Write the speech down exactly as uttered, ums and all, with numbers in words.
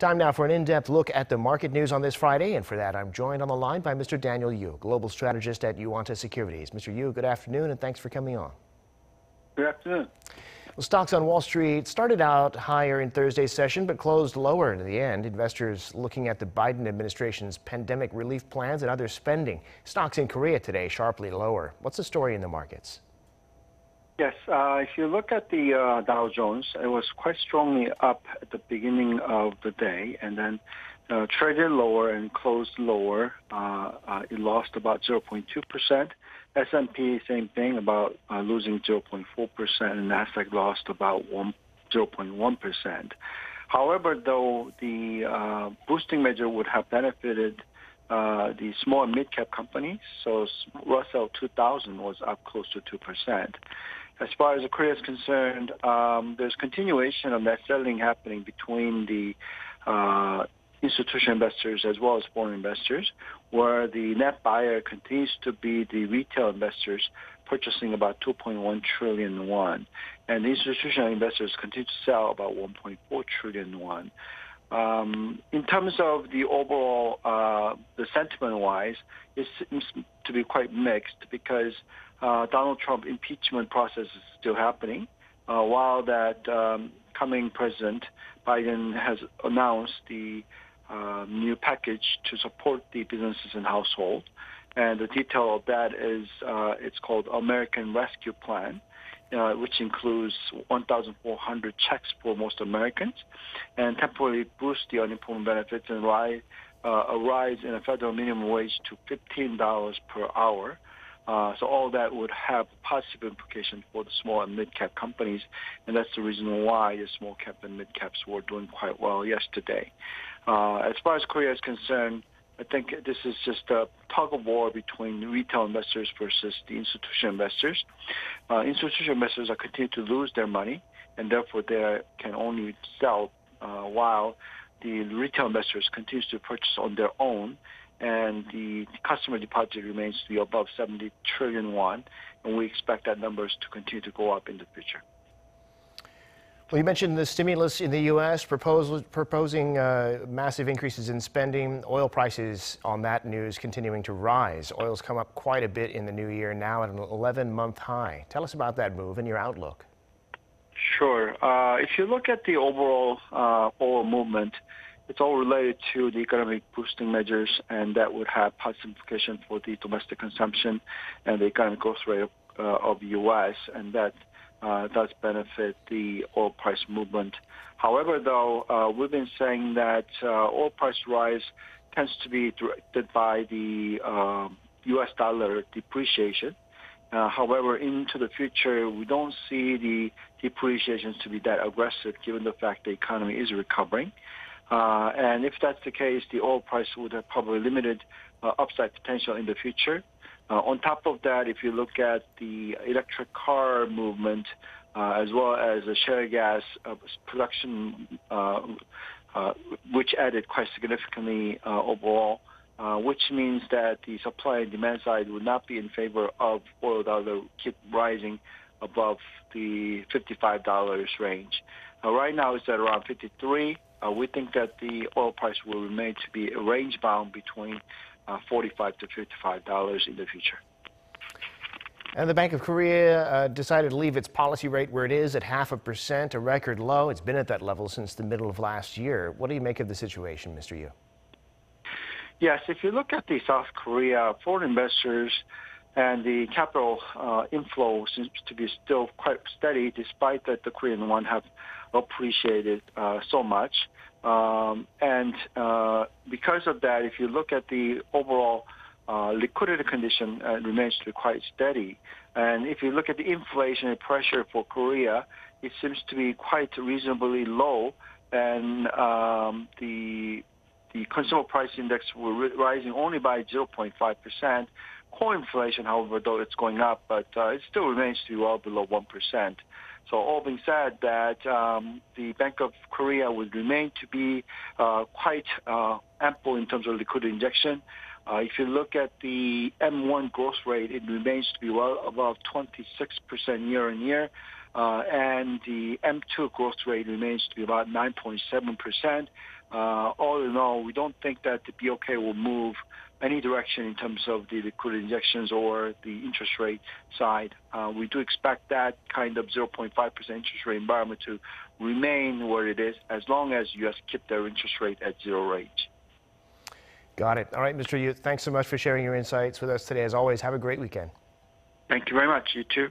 Time now for an in-depth look at the market news on this Friday, and for that, I'm joined on the line by Mister Daniel Yoo, Global Strategist at Yuanta Securities. Mister Yoo, good afternoon, and thanks for coming on. Good afternoon. Well, stocks on Wall Street started out higher in Thursday's session, but closed lower in the end. Investors looking at the Biden administration's pandemic relief plans and other spending. Stocks in Korea today sharply lower. What's the story in the markets? Yes, uh, if you look at the uh, Dow Jones, it was quite strongly up at the beginning of the day and then uh, traded lower and closed lower. Uh, uh, it lost about zero point two percent. S and P, same thing, about uh, losing zero point four percent, and Nasdaq lost about zero point one percent. However, though, the uh, boosting measure would have benefited Uh, the small and mid-cap companies, so Russell two thousand was up close to two percent. As far as Korea is concerned, um, there's continuation of net selling happening between the uh, institutional investors as well as foreign investors, where the net buyer continues to be the retail investors purchasing about two point one trillion won, and the institutional investors continue to sell about one point four trillion won. Um, in terms of the overall, uh, the sentiment-wise, it seems to be quite mixed because uh, Donald Trump impeachment process is still happening, uh, while that um, coming President Biden has announced the uh, new package to support the businesses and household, and the detail of that is uh, it's called American Rescue Plan. Uh, which includes one thousand four hundred checks for most Americans, and temporarily boost the unemployment benefits and rise, uh, a rise in a federal minimum wage to fifteen dollars per hour. Uh, so all that would have positive implication for the small and mid-cap companies, and that's the reason why the small cap and mid-caps were doing quite well yesterday. Uh, as far as Korea is concerned, I think this is just a tug-of-war between retail investors versus the institutional investors. Uh, institutional investors are continuing to lose their money, and therefore they can only sell uh, while the retail investors continue to purchase on their own, and the customer deposit remains to be above seventy trillion won, and we expect that numbers to continue to go up in the future. Well, you mentioned the stimulus in the U S proposal, proposing uh, massive increases in spending. Oil prices on that news continuing to rise. Oil's come up quite a bit in the new year, now at an eleven-month high. Tell us about that move and your outlook. Sure. Uh, if you look at the overall uh, oil movement, it's all related to the economic boosting measures, and that would have positive implication for the domestic consumption and the economic growth rate of, uh, of the U S, and that Uh, does benefit the oil price movement. However, though, uh, we've been saying that uh, oil price rise tends to be directed by the uh, U S dollar depreciation. Uh, however, into the future, we don't see the depreciations to be that aggressive given the fact the economy is recovering. Uh, and if that's the case, the oil price would have probably limited uh, upside potential in the future. Uh, on top of that, if you look at the electric car movement, uh, as well as the shale gas uh, production, uh, uh, which added quite significantly uh, overall, uh, which means that the supply and demand side would not be in favor of oil dollar keep rising above the fifty-five dollars range. Uh, right now, it's at around fifty-three. Uh, we think that the oil price will remain to be range-bound between Uh, forty-five to fifty-five dollars in the future. And the Bank of Korea uh, decided to leave its policy rate where it is at half a percent, a record low. It's been at that level since the middle of last year. What do you make of the situation, Mister Yoo? Yes, if you look at the South Korea foreign investors and the capital uh, inflow seems to be still quite steady, despite that the Korean won have appreciated uh, so much. Um, and uh, because of that, if you look at the overall uh, liquidity condition, uh, it remains to be quite steady. And if you look at the inflationary pressure for Korea, it seems to be quite reasonably low, and um, the the consumer price index were rising only by zero point five percent. Core inflation, however, though it's going up, but uh, it still remains to be well below one percent. So all being said, that um, the Bank of Korea would remain to be uh, quite uh, ample in terms of liquidity injection. Uh, if you look at the M one growth rate, it remains to be well above twenty-six percent year-on-year. uh, and the M two growth rate remains to be about nine point seven percent. Uh, all in all, we don't think that the B O K will move any direction in terms of the liquidity injections or the interest rate side. Uh, we do expect that kind of zero point five percent interest rate environment to remain where it is as long as U S keep their interest rate at zero rate. Got it. All right, Mister Yoo, thanks so much for sharing your insights with us today. As always, have a great weekend. Thank you very much. You too.